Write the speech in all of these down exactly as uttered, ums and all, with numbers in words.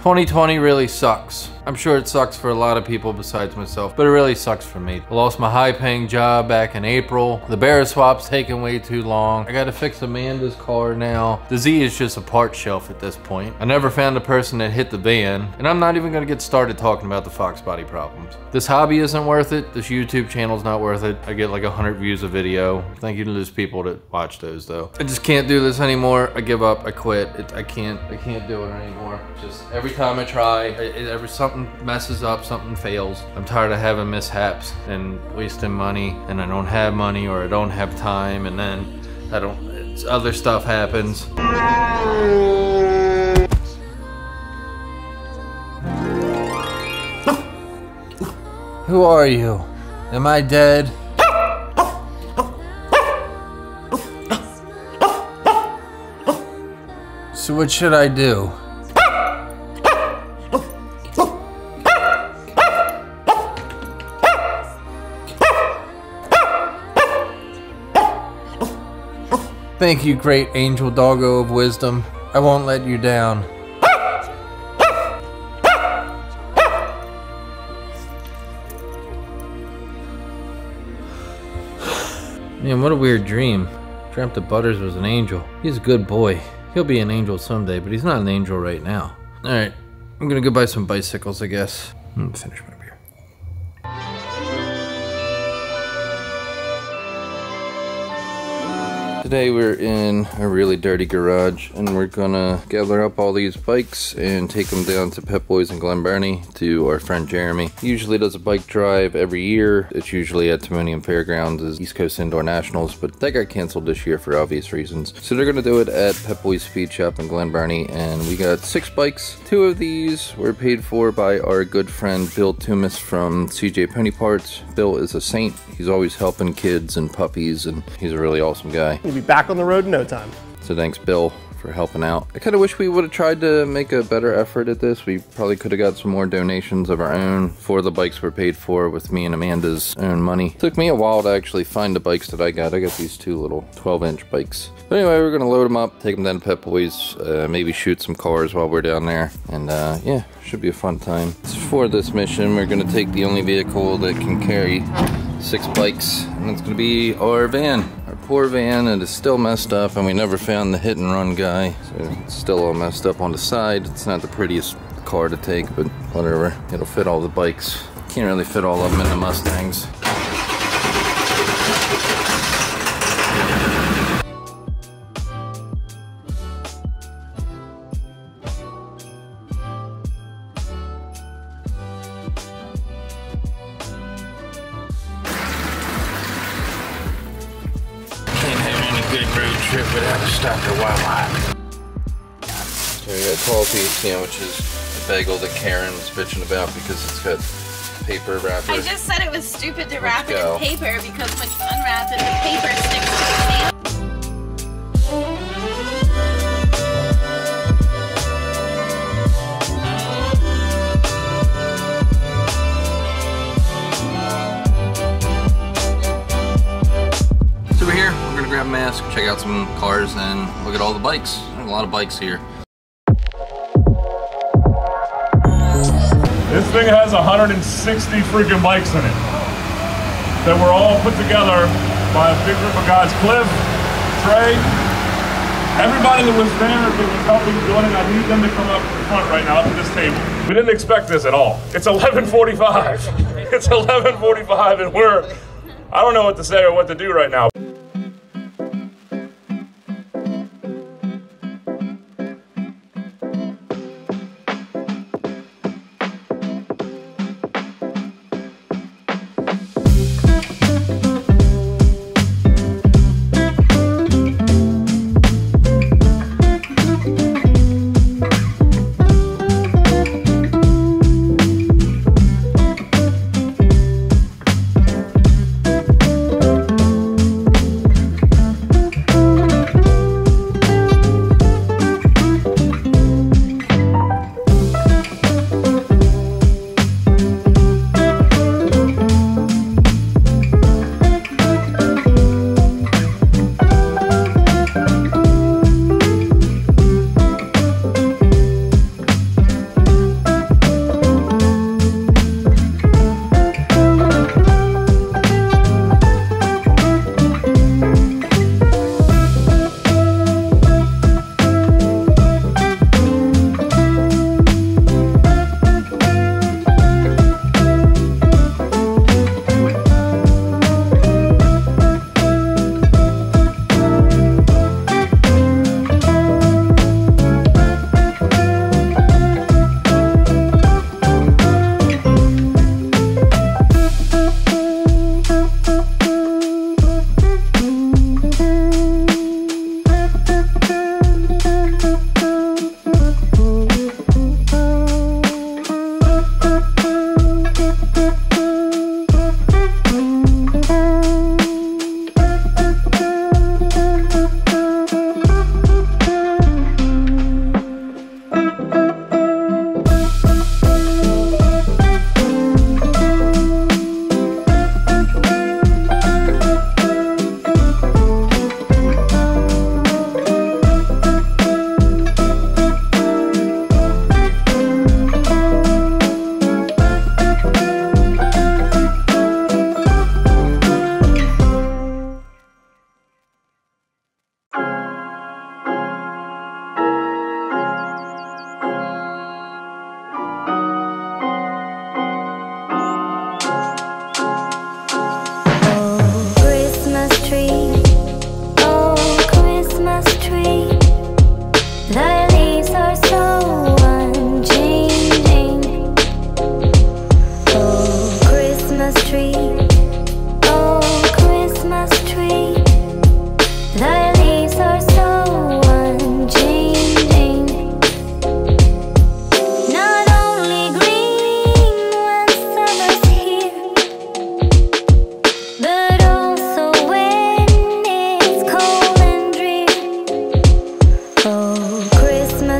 twenty twenty really sucks. I'm sure it sucks for a lot of people besides myself, but it really sucks for me. I lost my high-paying job back in April. The bearer swap's taking way too long. I gotta fix Amanda's car now. The Z is just a part shelf at this point. I never found the person that hit the van, and I'm not even gonna get started talking about the Fox body problems. This hobby isn't worth it. This YouTube channel's not worth it. I get like one hundred views a video. Thank you to those people that watch those, though. I just can't do this anymore. I give up. I quit. It, I can't. I can't do it anymore. Just every time I try, it, it, every something. Something messes up, something fails. I'm tired of having mishaps and wasting money, and I don't have money, or I don't have time, and then I don't, it's, other stuff happens. Who are you? Am I dead? So what should I do? Thank you, great angel doggo of wisdom. I won't let you down. Man, what a weird dream. Dreamt that Butters was an angel. He's a good boy. He'll be an angel someday, but he's not an angel right now. All right, I'm gonna go buy some bicycles, I guess. I'm gonna finish my beer. Today we're in a really dirty garage, and we're gonna gather up all these bikes and take them down to Pep Boys in Glen Burnie to our friend Jeremy. He usually does a bike drive every year. It's usually at Timonium Fairgrounds, East Coast Indoor Nationals, but that got canceled this year for obvious reasons. So they're gonna do it at Pep Boys Speed Shop in Glen Burnie, and we got six bikes. Two of these were paid for by our good friend Bill Tumas from C J Pony Parts. Bill is a saint. He's always helping kids and puppies, and he's a really awesome guy. We'll be back on the road in no time. So thanks, Bill, for helping out. I kind of wish we would have tried to make a better effort at this. We probably could have got some more donations of our own. Four of the bikes were paid for with me and Amanda's own money. Took me a while to actually find the bikes that I got. I got these two little twelve inch bikes. But anyway, we're gonna load them up, take them down to Pep Boys, uh, maybe shoot some cars while we're down there. And uh, yeah, should be a fun time. For this mission, we're gonna take the only vehicle that can carry six bikes, and it's gonna be our van. Our poor van, it is still messed up, and we never found the hit and run guy. So it's still all messed up on the side. It's not the prettiest car to take, but whatever. It'll fit all the bikes. Can't really fit all of them in the Mustangs. Sandwiches, the bagel that Karen was bitching about because it's got paper wrapper. I just said it was stupid to wrap it in paper because when you unwrap it, the paper sticks to the sandwich. So we're here, we're gonna grab a mask, check out some cars, and look at all the bikes. There's a lot of bikes here. This thing has one hundred sixty freaking bikes in it that were all put together by a big group of guys. Cliff, Trey, everybody that was there that was helping join it, I need them to come up to the front right now, up to this table. We didn't expect this at all. It's eleven forty-five. It's eleven forty-five, and we're, I don't know what to say or what to do right now.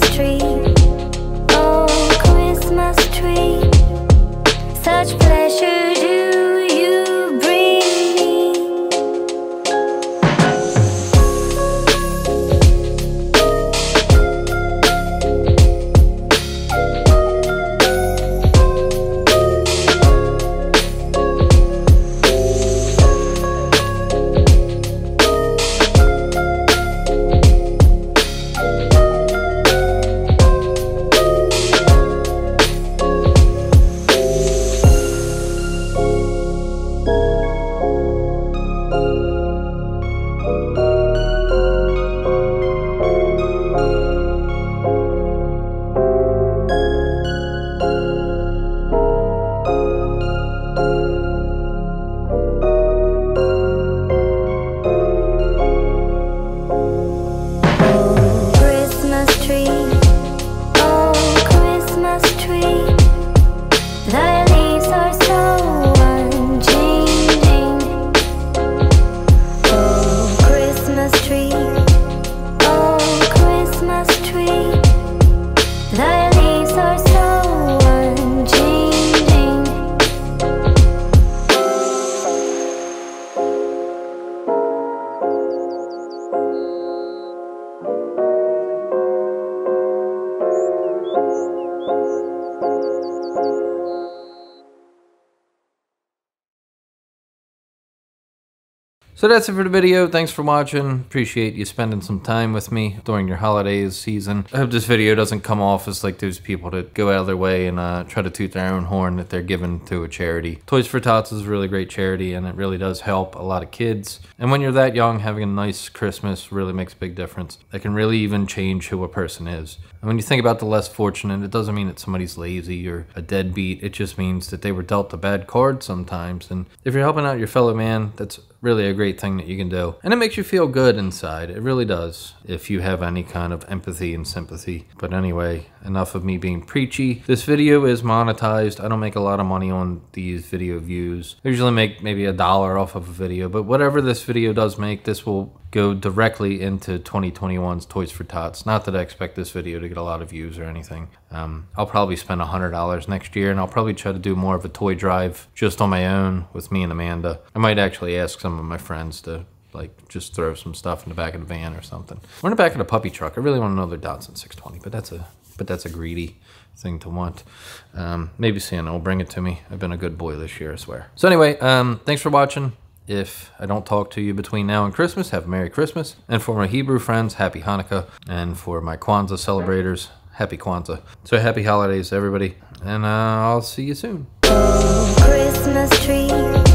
Christmas tree, oh Christmas tree, such pleasure do you bring me. So that's it for the video. Thanks for watching. Appreciate you spending some time with me during your holidays season. I hope this video doesn't come off as like those people that go out of their way and uh, try to toot their own horn that they're giving to a charity. Toys for Tots is a really great charity and it really does help a lot of kids. And when you're that young, having a nice Christmas really makes a big difference. It can really even change who a person is. And when you think about the less fortunate, it doesn't mean that somebody's lazy or a deadbeat. It just means that they were dealt a bad card sometimes. And if you're helping out your fellow man, that's really a great thing that you can do, and it makes you feel good inside. It really does, if you have any kind of empathy and sympathy. But anyway, enough of me being preachy. This video is monetized. I don't make a lot of money on these video views. I usually make maybe a dollar off of a video, but whatever this video does make, this will go directly into twenty twenty-one's Toys for Tots. Not that I expect this video to get a lot of views or anything. Um, I'll probably spend a hundred dollars next year, and I'll probably try to do more of a toy drive just on my own with me and Amanda. I might actually ask some of my friends to like just throw some stuff in the back of the van or something. Or in the back of the puppy truck. I really want another Datsun six twenty, but that's a but that's a greedy thing to want. Um, maybe Santa will bring it to me. I've been a good boy this year, I swear. So anyway, um, thanks for watching. If I don't talk to you between now and Christmas, have a Merry Christmas. And for my Hebrew friends, Happy Hanukkah. And for my Kwanzaa celebrators, Happy Kwanzaa. So happy holidays, everybody. And uh, I'll see you soon. Oh, Christmas tree.